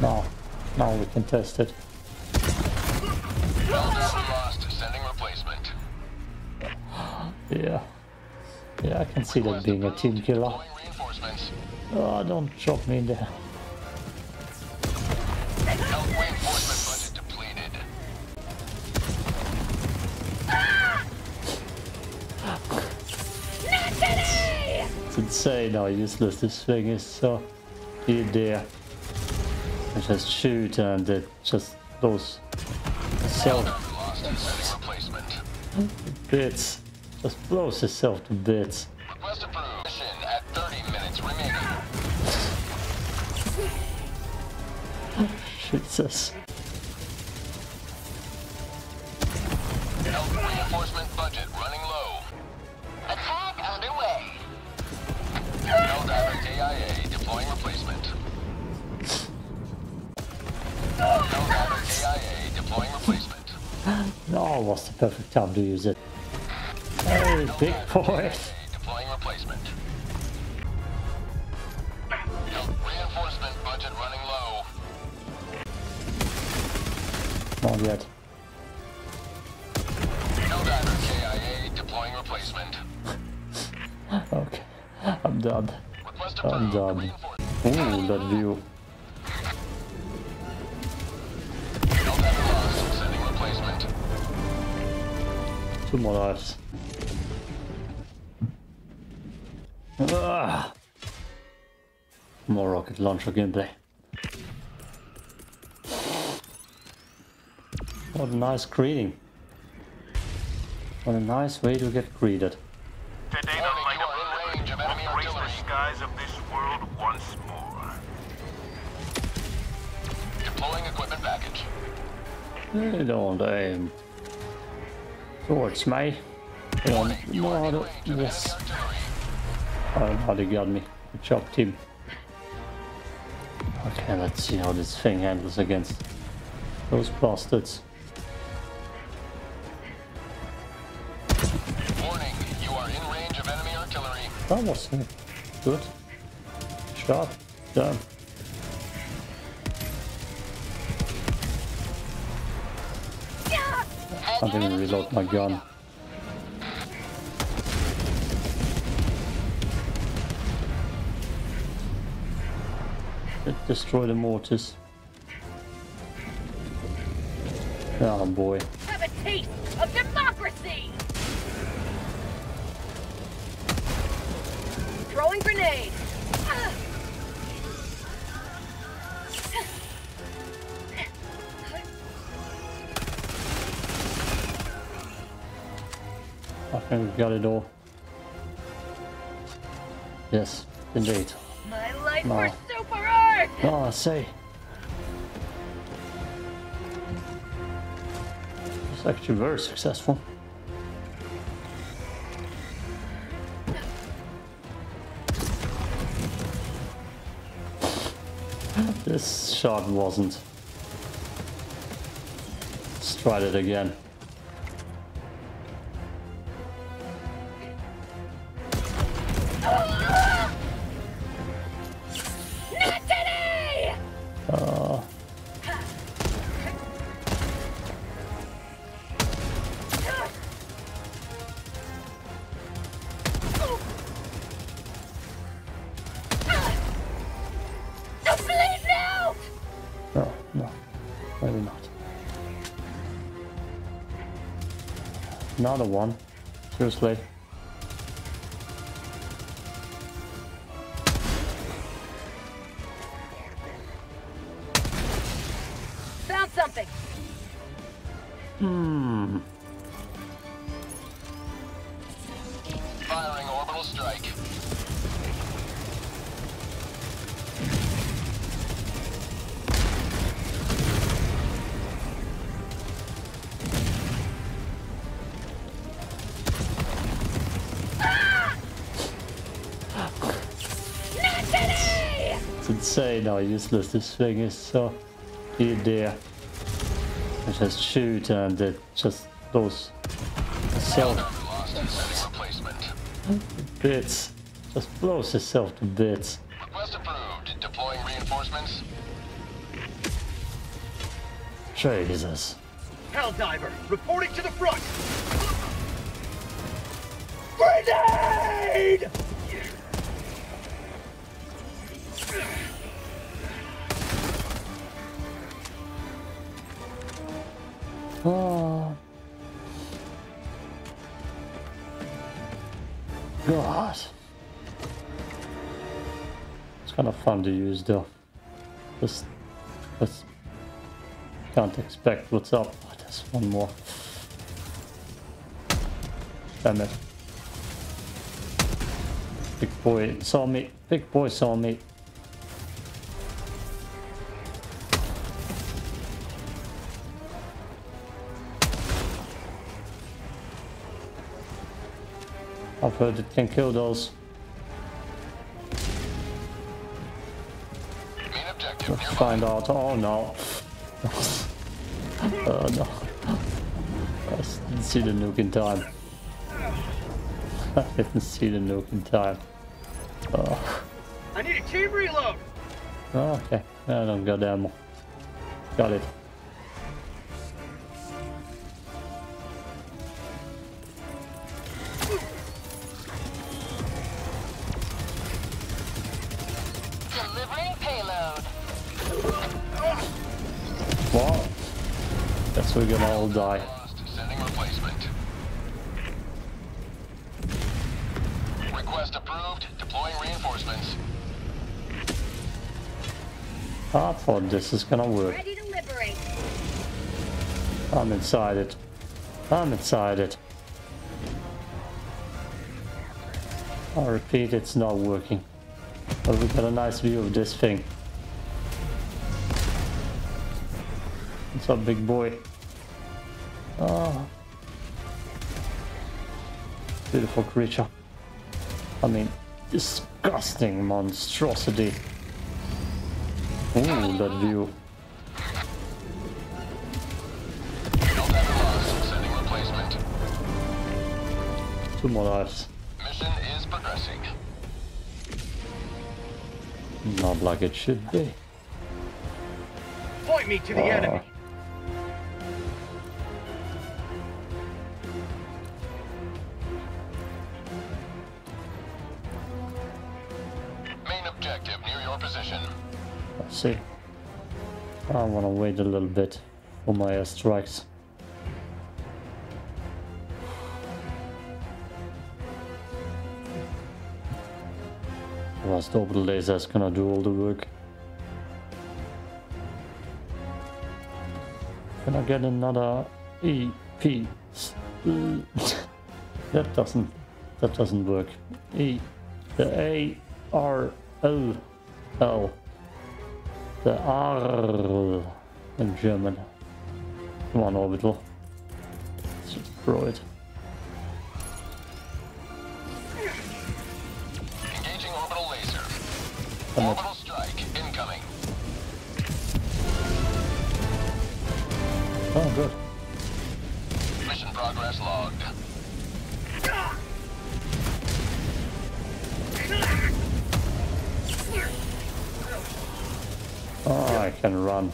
No. No, we contested. Lost. Sending replacement. Yeah. Yeah, I can see that being a team killer. Oh, don't chop me in there. Insane how useless this thing is, so you dare. I just shoot and it just those bits. Just blows itself to bits. Request approved. Mission at 30 minutes remaining. Jesus. Reinforcement budget running low. Attack underway. Helldiver AIA deploying replacement. Helldiver AIA deploying replacement. No, what's the perfect time to use it? Hey, big boy. Deploying replacement. Reinforcement budget running low. Not yet. Helldiver KIA deploying replacement. Okay. I'm done. I'm done. Ooh, that view. Sending replacement. 2 more lives. Ah! More rocket launcher gameplay. What a nice greeting. What a nice way to get greeted. Of this world once more. Deploying equipment package. They don't aim towards me. They don't. No, yes. I don't know how they got me. Good job, team. Okay, let's see how this thing handles against those bastards. Warning, you are in range of enemy artillery. That was him. Good. Shot. Done. I'm going to reload my gun. Destroy the mortars. Oh boy. Have a taste of democracy! Throwing grenade. I think we've got it all. Yes, indeed. My life for Super Earth! No, I say. It's actually very successful. This shot wasn't. Let's try it again. Not today! Another one, seriously. Found something. Hmm. Firing orbital strike. Insane how useless this thing is, so you dare. I just shoot and it just those bits. Just blows itself to bits. Request approved. Deploying reinforcements. Jesus. Helldiver, reporting to the front! Grenade! Oh. God. It's kind of fun to use though. Just can't expect what's up. Oh, there's one more. Damn it. Big boy saw me. Big boy saw me. I've heard it can kill those. Let's find out. Oh no. Oh no. I didn't see the nuke in time. I didn't see the nuke in time. Oh. I need a team reload! Okay. No, I don't got ammo. Got it. We're gonna all die. Sending replacement. Request approved. Deploying reinforcements. I thought this is gonna work. Ready to liberate. I'm inside it. I'm inside it. I repeat, it's not working. But we got a nice view of this thing. What's up, big boy? Oh. Beautiful creature. I mean, disgusting monstrosity. Ooh, that view. Two more lives. Mission is progressing. Not like it should be. Point me to the enemy. See, I want to wait a little bit for my airstrikes. Last orbital laser is gonna do all the work. Can I get another EP? That doesn't work. E, the ARLL. The R in German. Come on, orbital. Let's destroy it. Engaging orbital laser. Orbital strike incoming. Oh, good. Mission progress logged. Oh, I can run.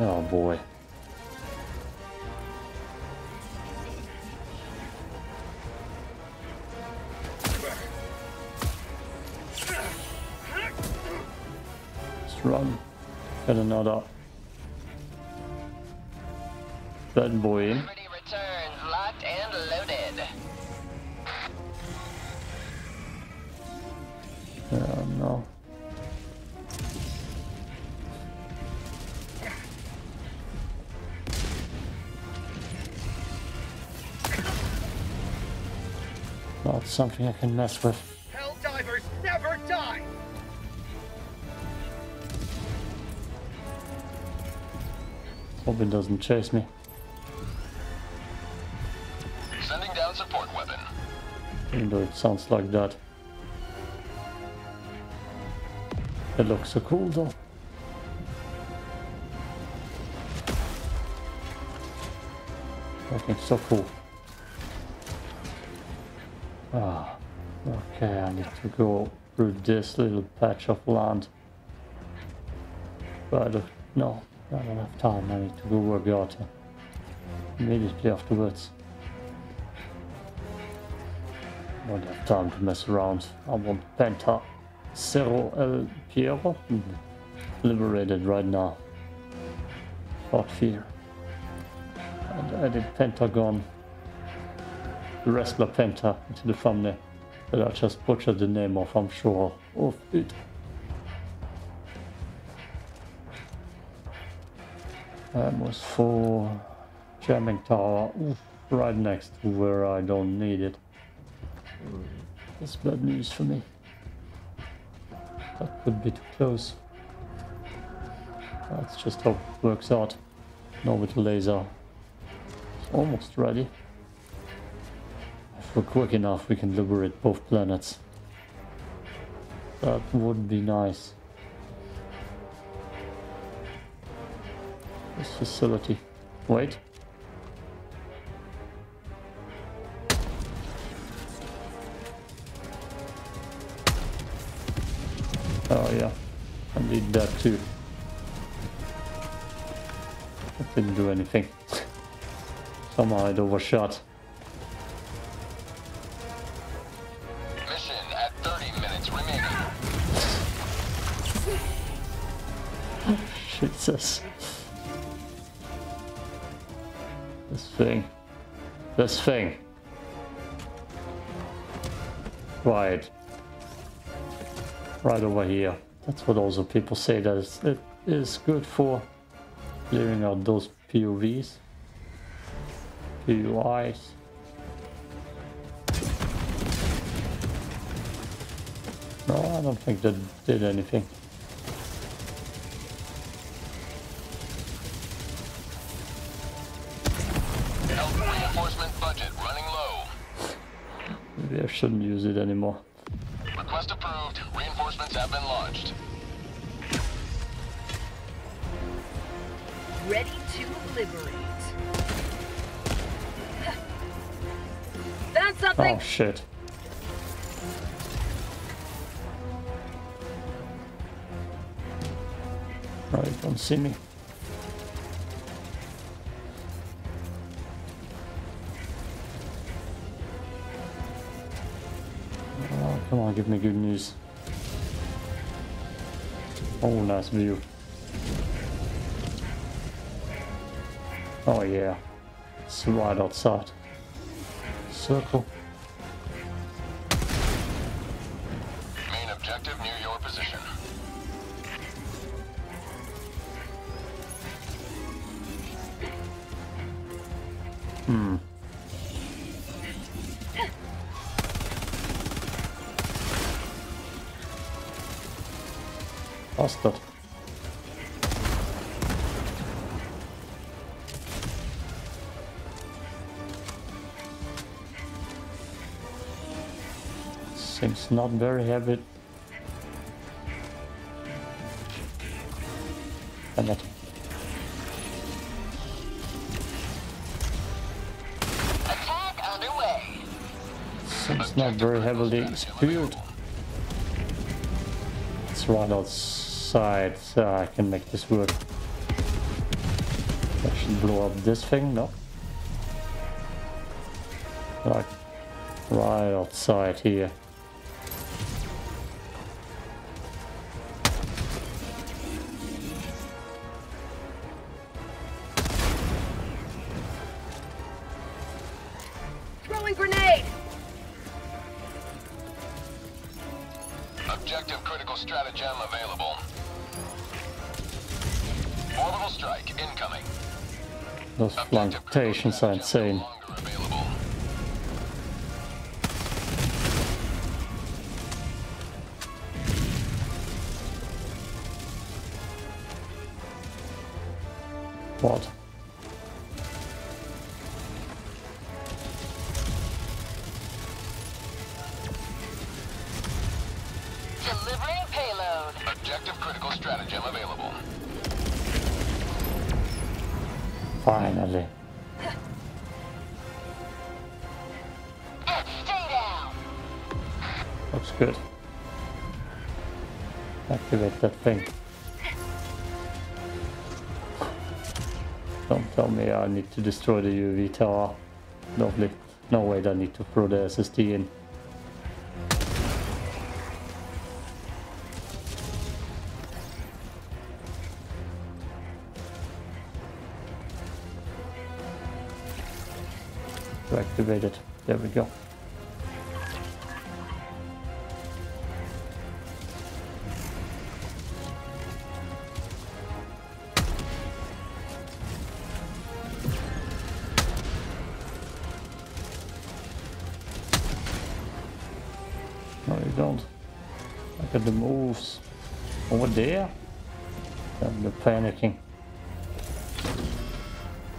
Oh boy. Just run. Get another. That boy in. Returns locked and loaded. Oh no. Not something I can mess with. Helldivers never die. Hope it doesn't chase me. Sending down support weapon. Even though it sounds like that. It looks so cool though. Looking so cool. Ah, okay, I need to go through this little patch of land. But no, not enough time. I need to go where we are to immediately afterwards. I don't have time to mess around. I want Penta Cerro El Piero liberated right now. Without fear. And I did Pentagon. The wrestler Penta into the thumbnail that I just butchered the name of, I'm sure of it. That was for jamming tower. Oof, right next to where I don't need it. That's bad news for me. That could be too close. Let's just hope it works out. An orbital laser. It's almost ready. If we're quick enough, we can liberate both planets. That would be nice. This facility. Wait. Oh yeah, I need that too. That didn't do anything. Somehow it overshot. Mission at 30 minutes remaining. Shit says. This thing. Right. Right over here. That's what also people say, that it is good for clearing out those POVs. POIs. No, I don't think that did anything. Reinforcement budget running low. Maybe I shouldn't use it anymore. Request approved. Reinforcements have been launched. Ready to liberate. That's something. Oh shit. Right, don't see me. Come on, give me good news. Oh, nice view. Oh yeah, it's right outside. Circle. Main objective near your position. Hmm. Bastard. Seems not very heavy. And that. Attack underway. Seems not very heavily spewed. It's right outside. So I can make this work. I should blow up this thing, no? Like, right outside here. Throwing grenade! Objective critical stratagem available. Orbital strike incoming. Those plantations are insane. No longer available. What? Delivering payload. Objective critical stratagem available. Finally. Stay down. Looks good. Activate that thing. Don't tell me I need to destroy the UAV tower. Lovely. No, wait, I need to throw the SSD in. To activate it. There we go. No, you don't. Look at the moves over there. And the panicking.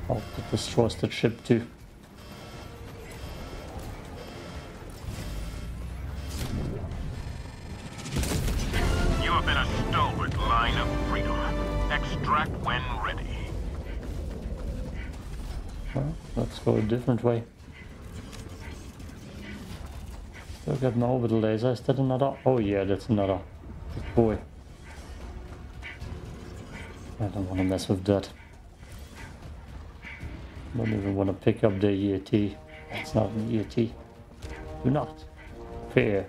Oh, that destroys that ship too. You have been a stalwart line of freedom. Extract when ready. Well, let's go a different way. Still got an orbital laser. Is that another? Oh yeah, that's another. Good boy. I don't want to mess with that. Don't even want to pick up the EAT. It's not an EAT. Do not fear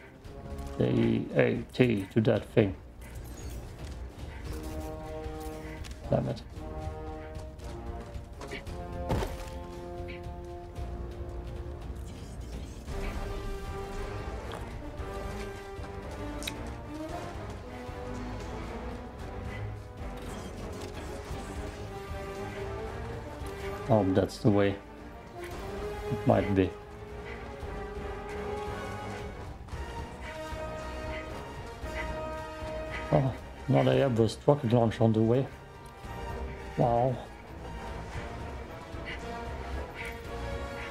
the EAT to that thing. Damn it. Oh, that's the way. It might be. Oh, another airburst rocket launch on the way. Wow.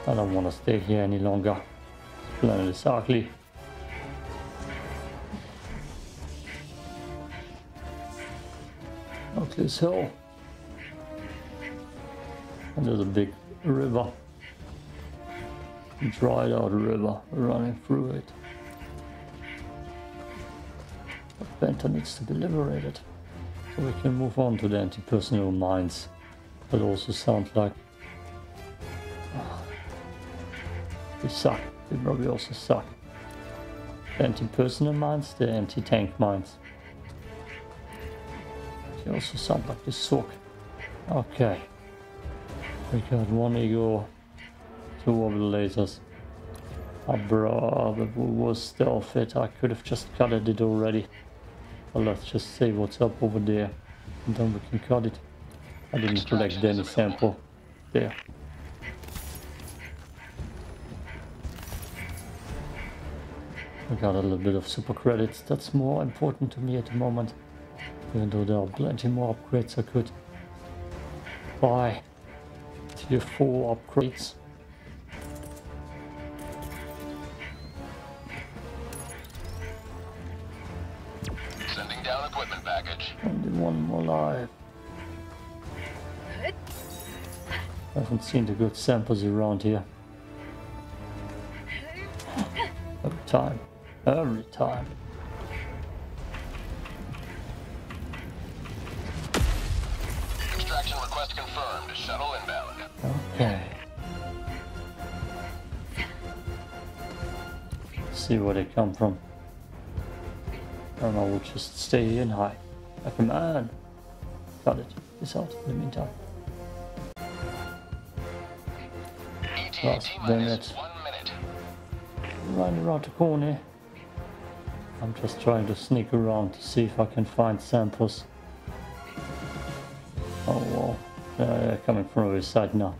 I don't want to stay here any longer. This planet is ugly. Ugly as hell. There's a big river, dried out river running through it. But Penta needs to be liberated so we can move on to the anti-personnel mines that also sound like they suck. They probably also suck. The anti-personnel mines, the anti-tank mines. They also sound like they suck. Okay. We got one ego, two orbital lasers. Oh bro, that was stealth it. I could have just cut it already. Well, let's just see what's up over there. And then we can cut it. I didn't collect any sample. There. I got a little bit of super credits. That's more important to me at the moment. Even though there are plenty more upgrades I could buy. Tier 4 upgrades. Sending down equipment package. Only one more life. I haven't seen the good samples around here. Every time. Every time. Extraction request confirmed. Shuttle inbound. Okay. Let's see where they come from. I don't know, we'll just stay here and hide. Like a man. Got it. It's out in the meantime. Damn it. Right around the corner. I'm just trying to sneak around to see if I can find samples. Oh well. Coming from the side now.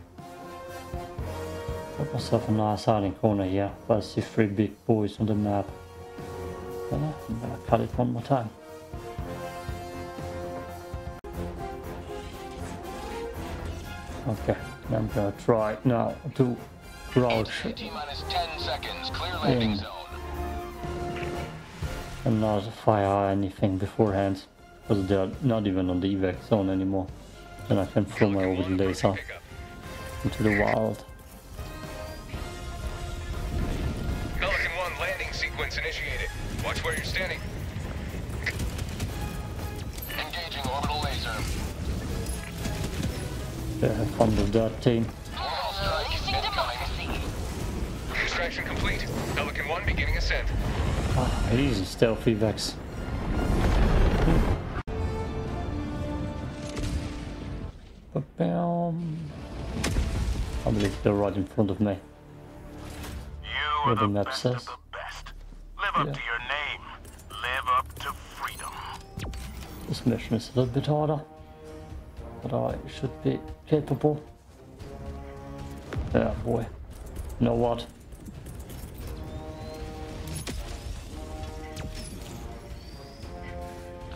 Got myself a nice hiding corner here, but I see three big boys on the map. Well, I'm gonna cut it one more time. Okay, I'm gonna try now to crouch in and not fire anything beforehand, because they're not even on the evac zone anymore. Then I can throw my orbital laser into the wild. Pelican 1 landing sequence sequence initiated. Watch where you're standing. Engaging orbital laser. Better have fun with that, team. Extraction complete. Pelican 1 beginning ascent. Ah, easy stealthy Vex. I believe they're right in front of me. You are the best of the best. Live up to your name. Live up to freedom. This mission is a little bit harder, but I should be capable. Yeah, boy. You know what?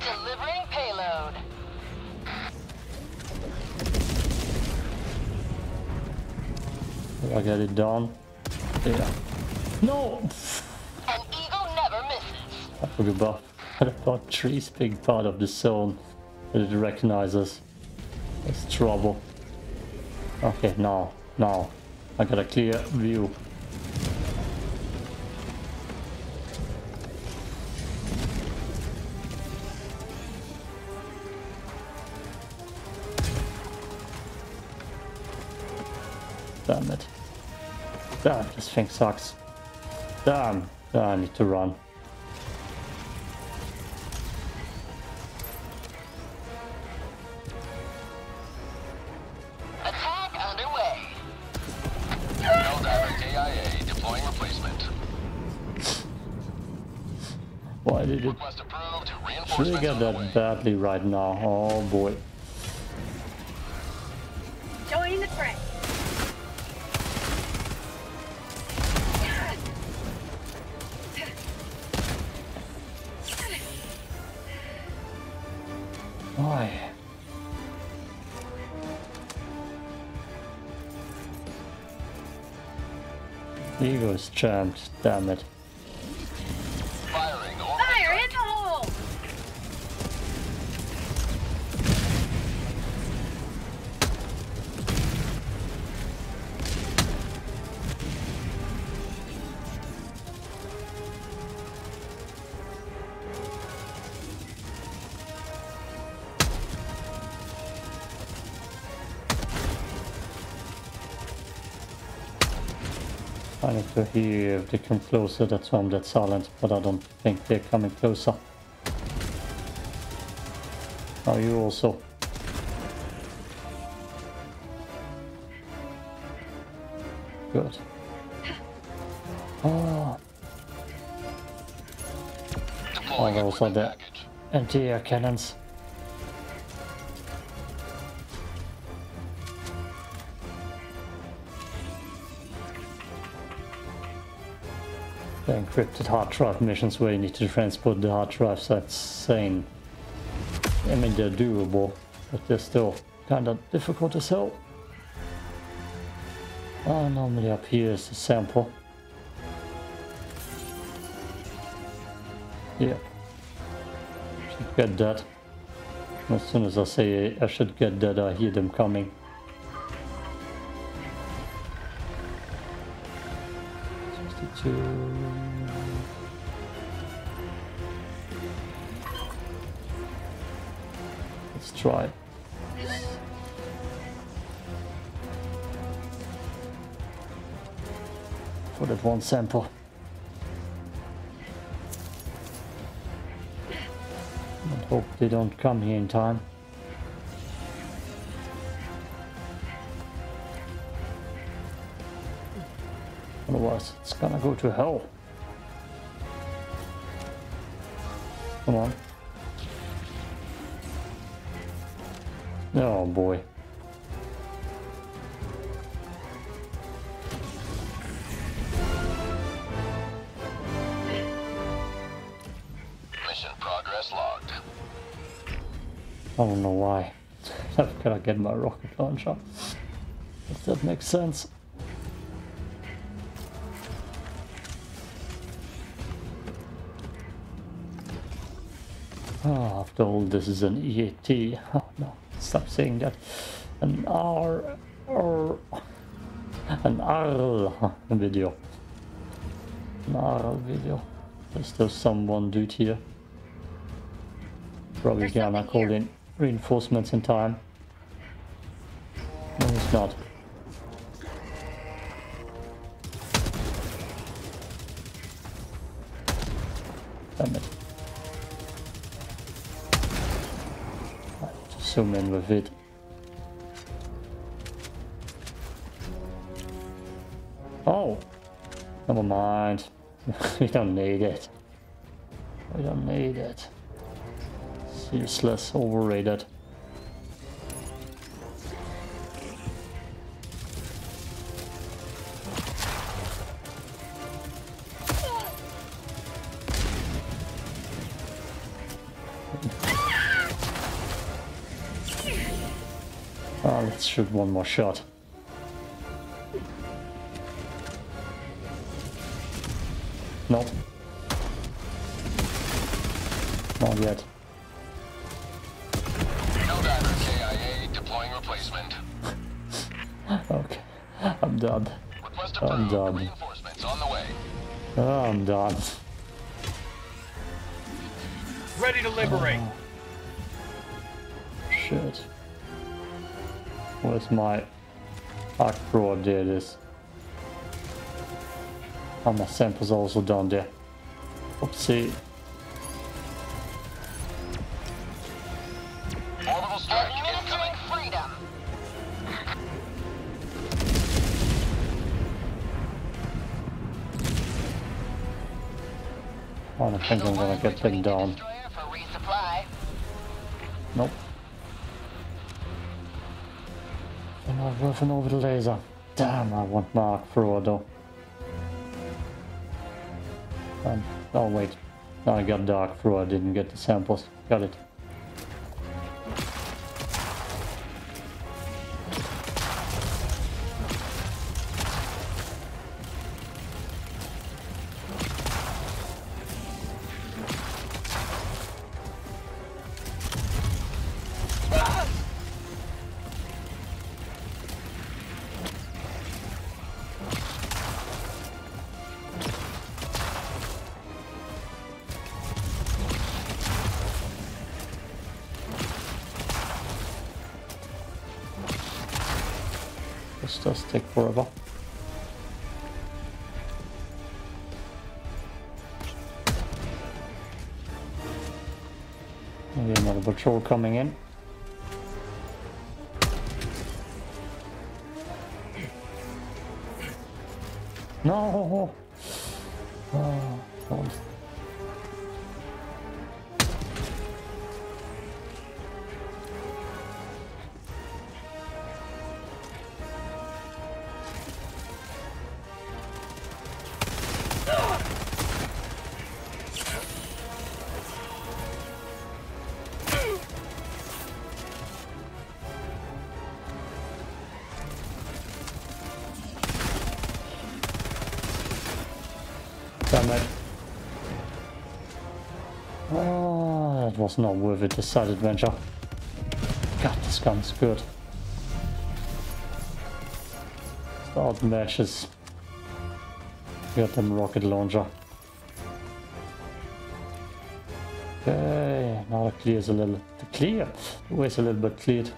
Delivering payload. Did I get it done? Yeah. No! An eagle never misses. I forgot about trees being part of the zone that it recognizes. That's trouble. Okay, now, now. I got a clear view. Damn it. Damn, this thing sucks. Damn, I need to run. Trigger that badly right now. Oh boy. Join the fray. Why? Ego's jammed. Damn it. I need to hear if they come closer, that's why I'm that silent, but I don't think they're coming closer. Are you also? Good. Oh, those are the anti-air cannons. The encrypted hard drive missions where you need to transport the hard drives, that's sane. I mean, they're doable, but they're still kind of difficult as hell. Oh, normally up here is a sample. Yeah. Should get that. As soon as I say I should get that, I hear them coming. Let's try. For that one sample. I hope they don't come here in time. Otherwise, it's gonna go to hell. Come on. Oh boy. Mission progress logged. I don't know why. I've gotta get my rocket launcher. If that makes sense. Oh, after all, this is an EAT. Oh no, stop saying that. An ARL video. An ARL video. There's still someone dude here. Probably gonna call in reinforcements in time. No, it's not. Damn it. Just zoom in with it. Oh! Never mind. We don't need it. We don't need it. It's useless, overrated. Let's shoot one more shot. No. Not yet. Helldiver KIA, deploying replacement. Okay. I'm done. I'm done. Reinforcements on the way. I'm done. Ready to liberate. Shit. Where's my Arc Thrower? There it is. And my samples also down there. Oopsie. Orbital strike incoming. Freedom. I don't think I'm gonna get them down. Nope. I'm not roughing over the laser. Damn, I want my Arc Thrower though. Oh wait, no, I got Arc Thrower, I didn't get the samples. Got it. This does take forever. Maybe another patrol coming in. No! Oh, God. Oh, that was not worth it, this side adventure. God, this gun's good. Start mashes. Got them rocket launcher. Okay, now the clear is a little... The clear? The way is a little bit cleared.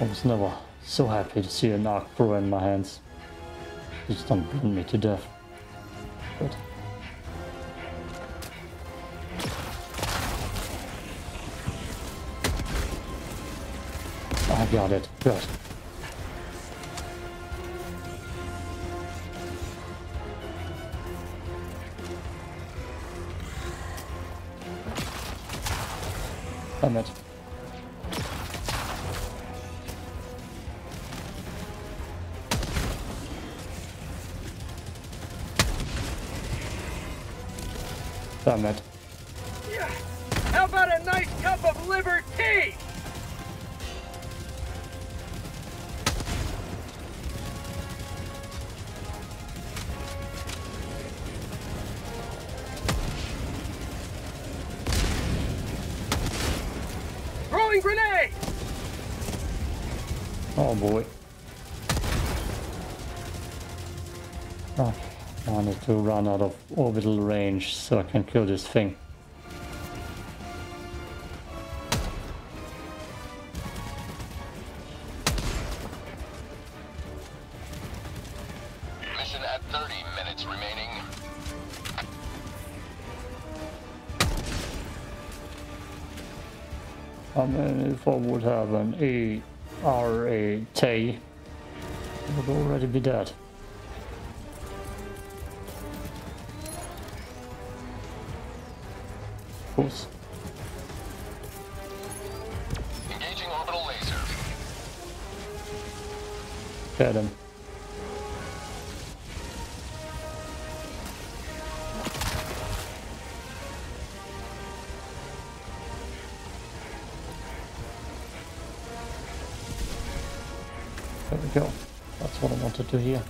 I was never so happy to see an Arc Thrower in my hands. Just don't burn me to death. Good. I got it. Good. Damn it. Damn it. Yeah. How about a nice cup of liberty? Throwing grenade! Oh boy. Oh, I need to run out of orbital range so I can kill this thing. Mission at 30 minutes remaining. I mean, if I would have an ERAT, I would already be dead. Of course. Engaging orbital laser. Get him. There we go. That's what I wanted to hear.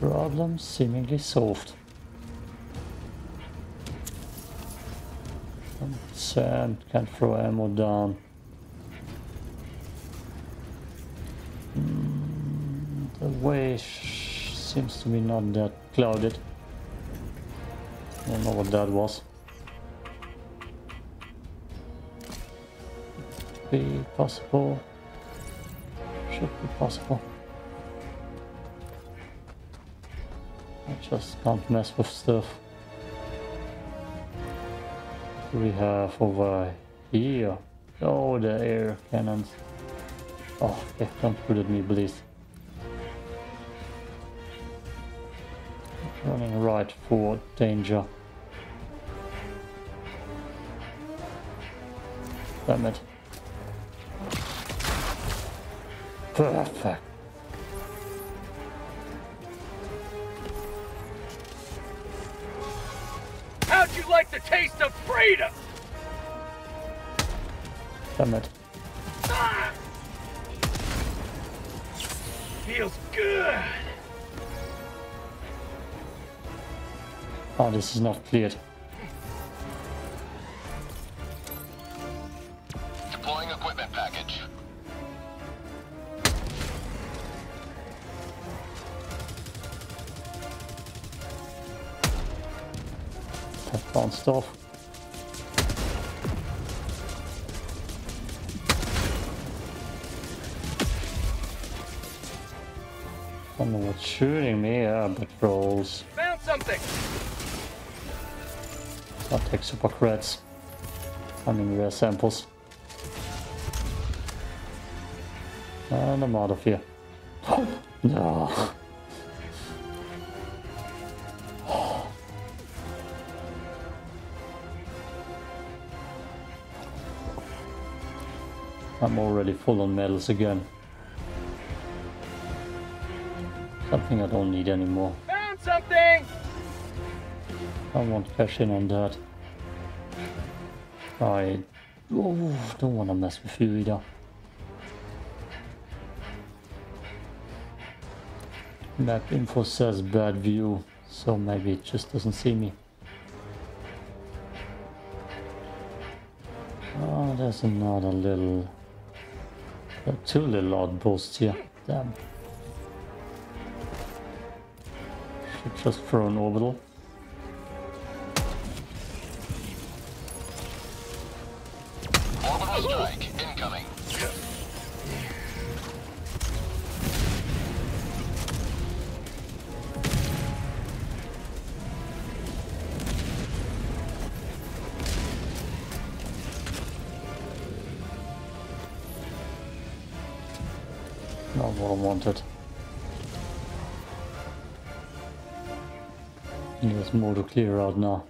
Problem seemingly solved. And sand, can't throw ammo down. The way seems to be not that clouded. I don't know what that was. Could be possible. Should be possible. I just can't mess with stuff. What do we have over here? Oh, the air cannons. Oh, okay, don't shoot at me, please. Running right for danger. Damn it. Perfect. How'd you like the taste of freedom? Damn it. Ah! Feels good. Oh, this is not cleared. Deploying equipment package. That bounced off. I don't know what's shooting me, yeah, but rolls. Found something! I'll take super creds. I mean, rare samples. And I'm out of here. No. I'm already full on medals again. Something I don't need anymore. Found something! I won't cash in on that. I don't want to mess with you either. Map info says bad view, so maybe it just doesn't see me. Oh, there's another little... There are two little outposts here. Damn. Should just throw an orbital. Strike incoming. Not what I wanted. There's more to clear out now.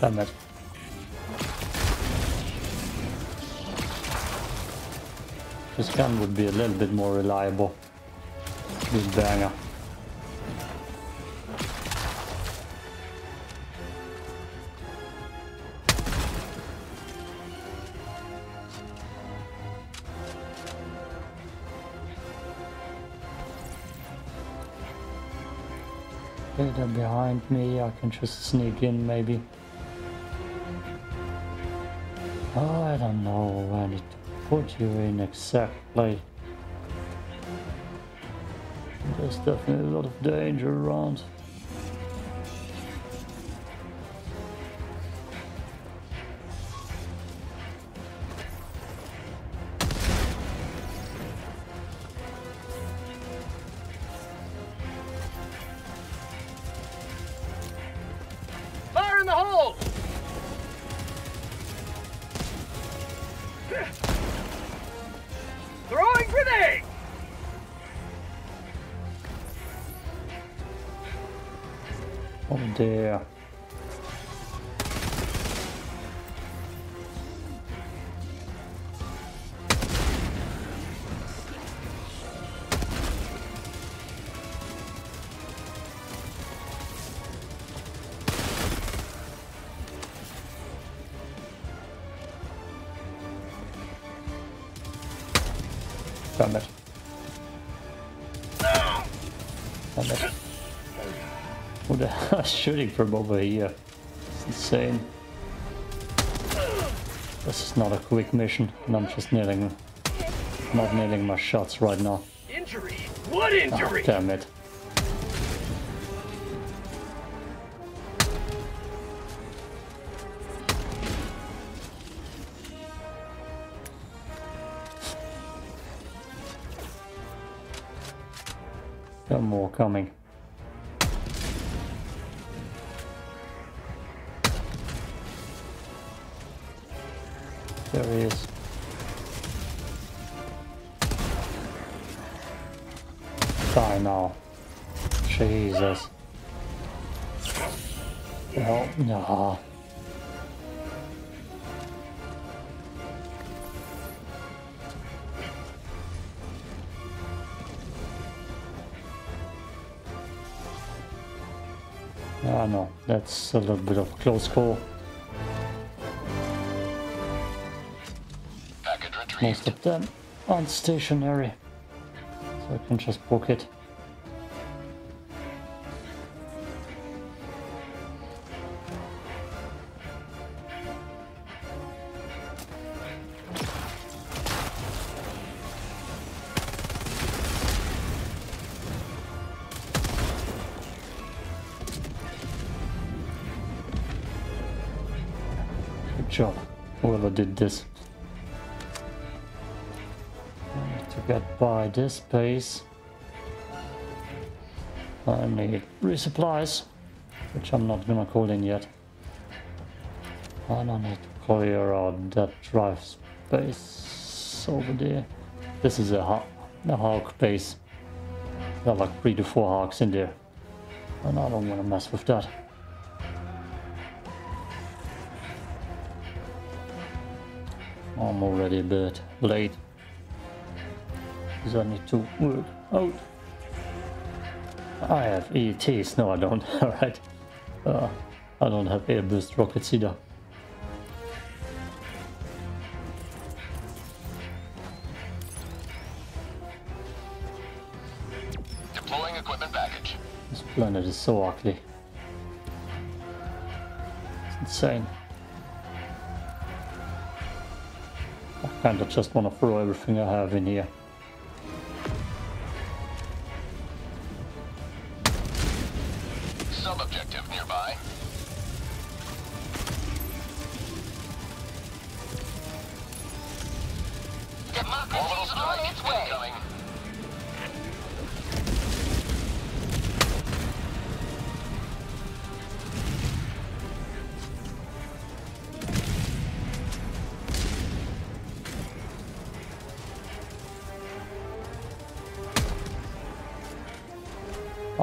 Damn it. This gun would be a little bit more reliable. This banger. Okay, they're behind me. I can just sneak in, maybe. Oh, I don't know where I need to put you in exactly. There's definitely a lot of danger around. Damn it. What the hell is shooting from over here? It's insane. This is not a quick mission, and I'm just not nailing my shots right now. Injury? What injury? Oh, damn it. Got more coming. There he is. Die now. Jesus. Oh, no. I know, that's a little bit of a close call. Most of them aren't stationary, so I can just book it. Job, whoever did this. I need to get by this base. I need resupplies, which I'm not gonna call in yet. I don't need to clear out that drive space over there. This is a hawk base. There are like 3 to 4 hawks in there, and I don't wanna mess with that. I'm already a bit late, because I need to work out. I have EATs, no I don't, alright. I don't have air burst rockets either. Deploying equipment package. This planet is so ugly. It's insane. Kinda just wanna throw everything I have in here. Sub-objective nearby. Orbital strike is incoming.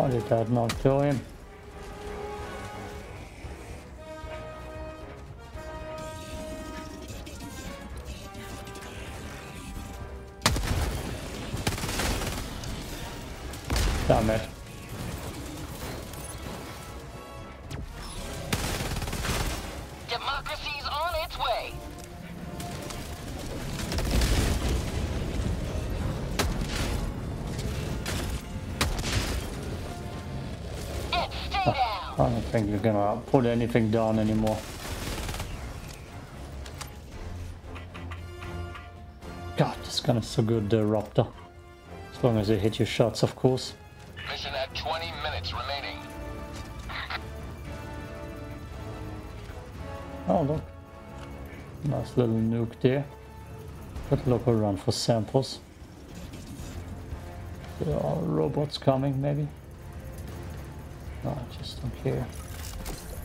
How did that not kill him? Damn it. Democracy's on its way. I don't think you're gonna put anything down anymore. God, this gun is so good, the Raptor. As long as you hit your shots, of course. Mission at 20 minutes remaining. Oh, look. Nice little nuke there. But look around for samples. There are robots coming, maybe. No, I just don't care.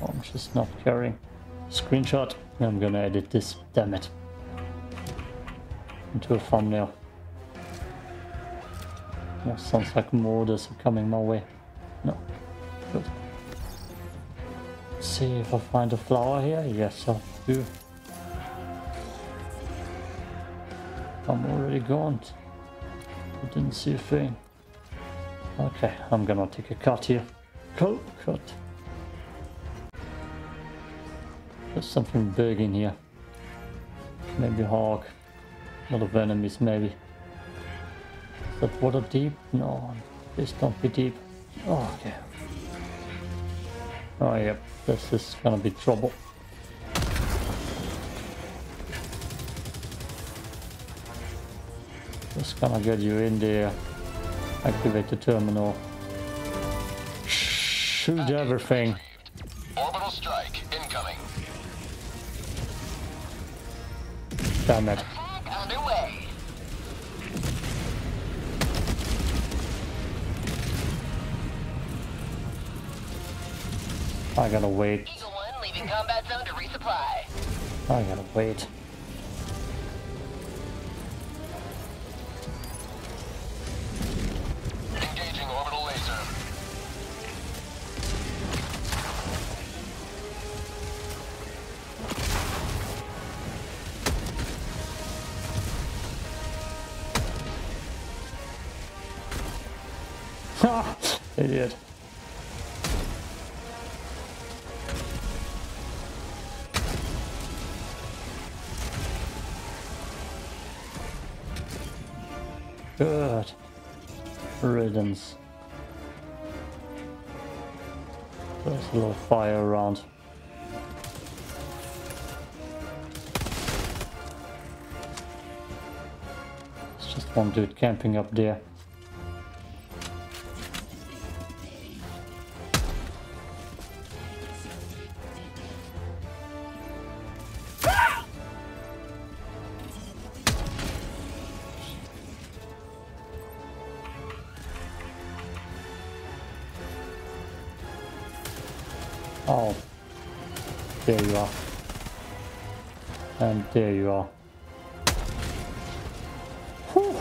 I'm just not caring. Screenshot. I'm gonna edit this, damn it. Into a thumbnail. That sounds like more orders are coming my way. No. Good. Let's see if I find a flower here. Yes, I do. I'm already gone. I didn't see a thing. Okay, I'm gonna take a cut here. Cool, cut. There's something big in here. Maybe hog. A lot of enemies, maybe. Is that water deep? No, please don't be deep. Oh, okay. Oh, yep, this is gonna be trouble. Just gonna get you in there. Activate the terminal. Shoot everything. Orbital strike incoming. Damn it. I gotta wait. Eagle 1 leaving combat zone to resupply. I gotta wait. Engaging orbital laser. Ha! Idiot. Good riddance. There's a lot of fire around. It's just one dude camping up there. Oh, there you are. And there you are. Whew.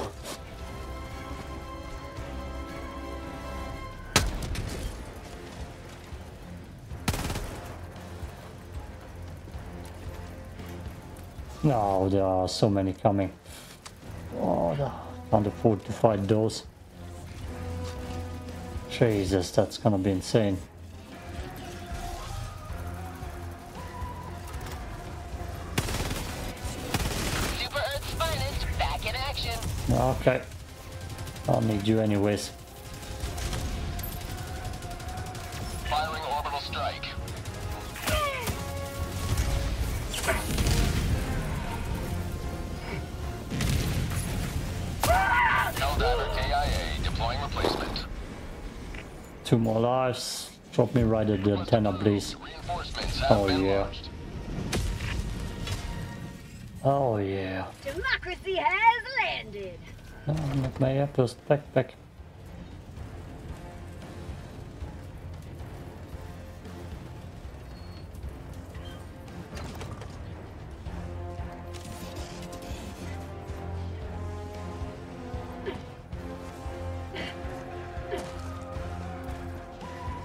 No, there are so many coming. Oh, no. Can't afford to fight those. Jesus, that's gonna be insane. Okay, I'll need you anyways. Firing orbital strike. Helldiver KIA, deploying replacement. 2 more lives. Drop me right at the antenna, please. Oh yeah. Launched. Oh yeah. Democracy has landed. No, not my Apple's backpack.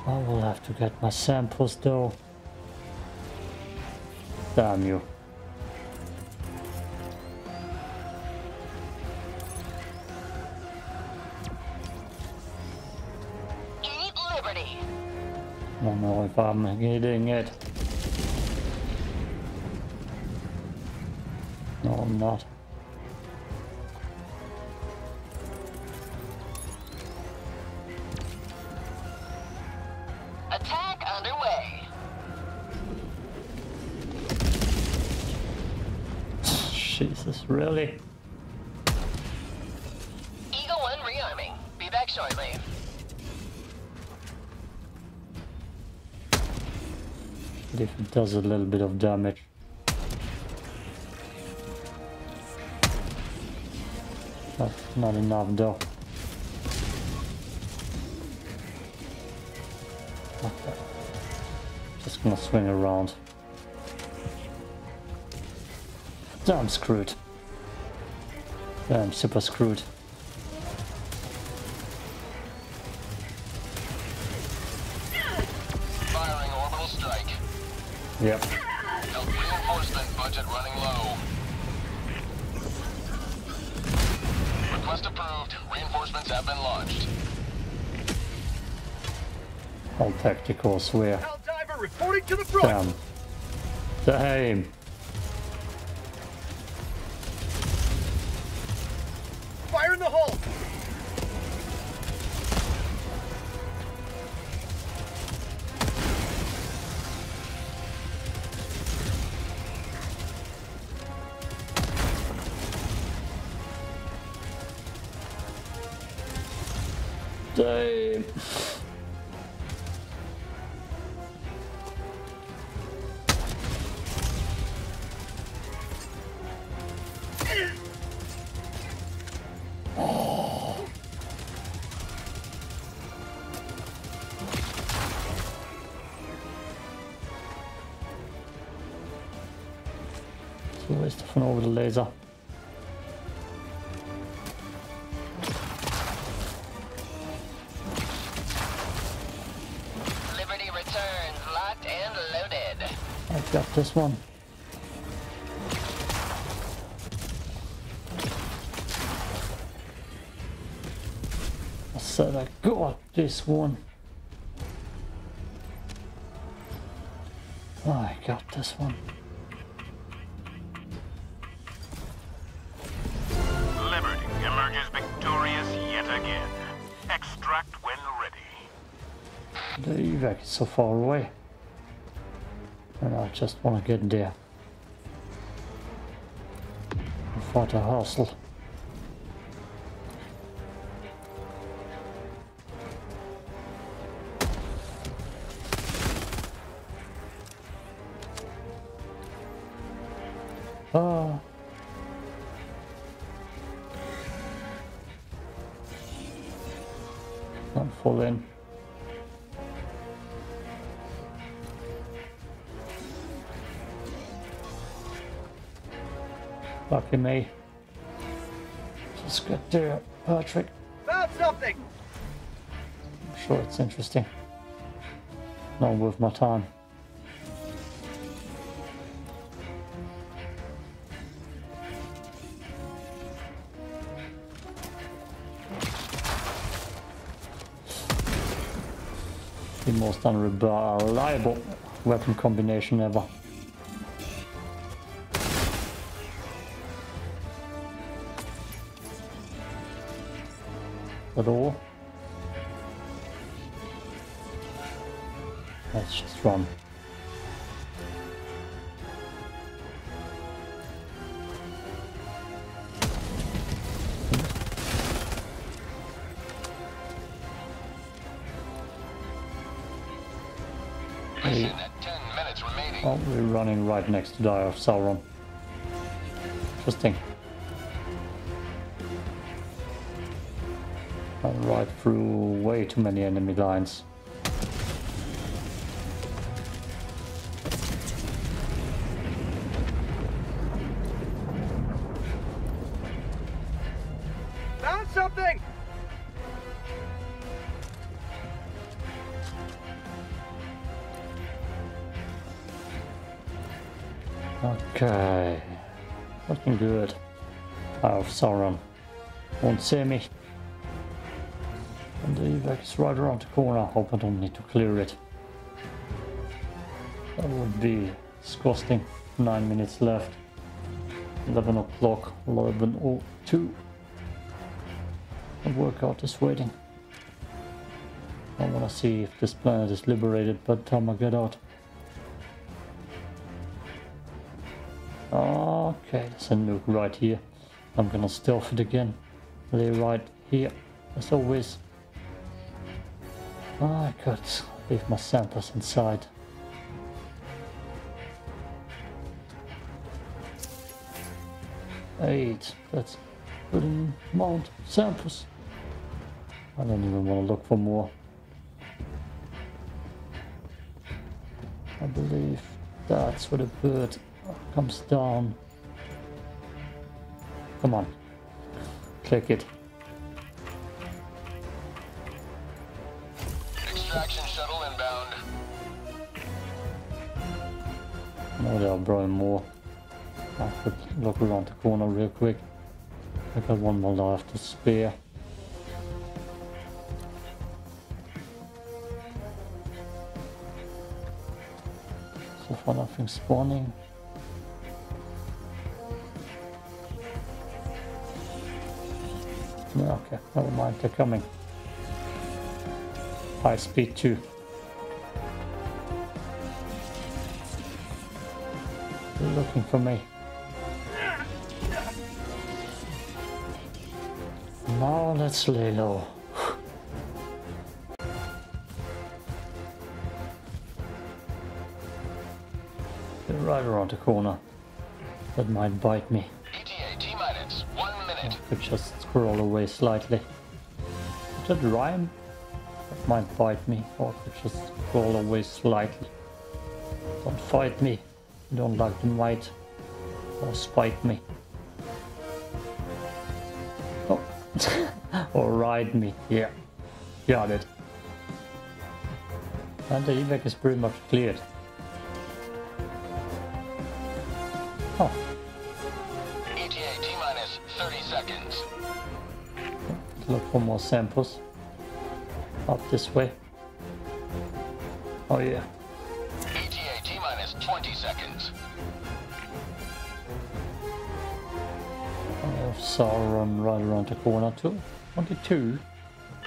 I will have to get my samples though. Damn you. I don't know if I'm hitting it. No, I'm not. Attack underway. Jesus, really? Eagle 1 rearming. Be back shortly. But if it does a little bit of damage. That's not enough though. Okay. Just gonna swing around. Damn screwed. Damn super screwed. Firing orbital strike. Yep. Help reinforcement budget running low. Request approved. Reinforcements have been launched. All tactical swear. Helldiver reporting to the front. Damn. Damn. Fire in the hole. Damn. Over the laser. Liberty returns, locked and loaded. I've got this one. I said I got this one. I got this one. The evac is so far away, and I just want to get there and fight a hustle. Ah. Don't fall in. Lucky me. Just got there, Patrick. Found something. I'm sure it's interesting. Not worth my time. The most unreliable weapon combination ever. At all. Let's just run. Mission at 10 minutes remaining. Oh, we're running right next to the Eye of Sauron. Interesting. Right through way too many enemy lines. Found something. Okay, looking good. Eye of Sauron won't see me. And the evac is right around the corner. I hope I don't need to clear it. That would be disgusting. 9 minutes left. 11 o'clock. 11:02. The workout is waiting. I want to see if this planet is liberated by the time I get out. Ah, Okay, there's a nuke right here. I'm gonna stealth it again. Lay right here, as always. I could leave my samples inside. Eight, that's putting mount samples. I don't even want to look for more. I believe that's where the bird comes down. Come on, click it. Extraction shuttle inbound. No, there are probably more. I could look around the corner real quick. I got one more life to spare. So far nothing spawning. Okay, never mind, they're coming. High speed too. They're looking for me. Now let's lay low. They're right around the corner. That might bite me. I could just scroll away slightly. Did that rhyme? That might bite me. Or I could just scroll away slightly. Don't fight me. You don't like the might. Or spite me. Oh. Or ride me. Yeah. Got it. And the evac is pretty much cleared. Oh. Look for more samples. Up this way. Oh yeah. ETA T-20 seconds. Eye of Sauron right around the corner too. 22.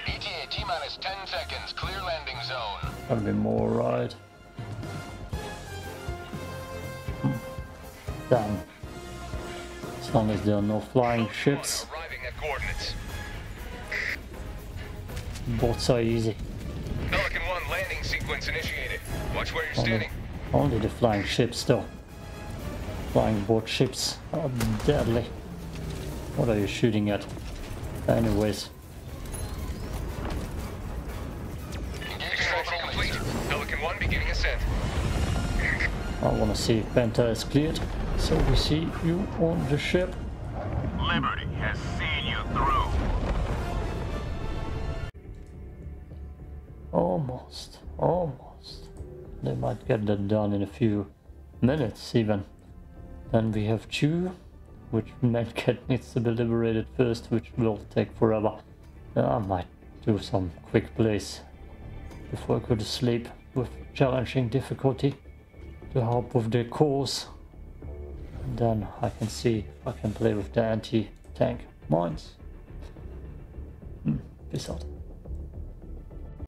ETA T-10 seconds. Clear landing zone. Gotta be more right. Damn. As long as there are no flying ships. Bots are easy. Pelican 1 landing sequence initiated. Watch where you're standing. Only the flying ships though. Flying board ships are deadly. What are you shooting at? Anyways. Extraction complete. Pelican 1 beginning ascent. I wanna see if Penta is cleared. So we see you on the ship. Liberty has seen you through. Almost, almost. They might get that done in a few minutes even. Then we have Chew, which Medcat needs to be liberated first, which will take forever. I might do some quick plays before I go to sleep with challenging difficulty to help with the cause. And then I can see if I can play with the anti-tank mines. Peace out.